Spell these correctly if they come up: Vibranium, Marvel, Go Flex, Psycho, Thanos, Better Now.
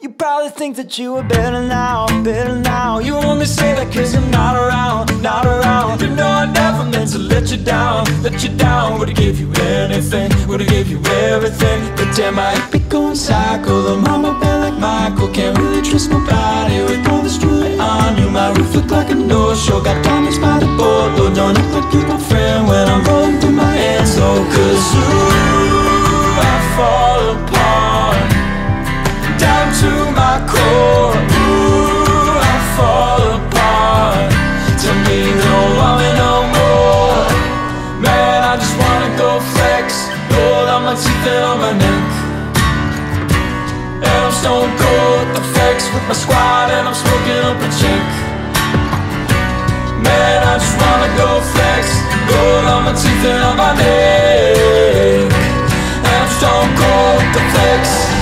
You probably think that you are better now, better now. You only say that cause I'm not around, not around. You know I never meant to let you down, let you down. Would've gave you anything, would've gave you everything. But damn, I be going psycho. The mama bad like Michael, can't really trust nobody with all this jewelry on you. My roof look like a no-show, got diamonds by the boatload. Don't act like you're my friend when I'm rolling through my hands, oh. Cause you, I fall apart down to my core, ooh, I fall apart. Tell me no, I'm in no more. Man, I just wanna go flex, gold on my teeth and on my neck. And I'm stone cold at the flex with my squad, and I'm smoking up a check. Man, I just wanna go flex, gold on my teeth and on my neck. And I'm stone cold at the flex.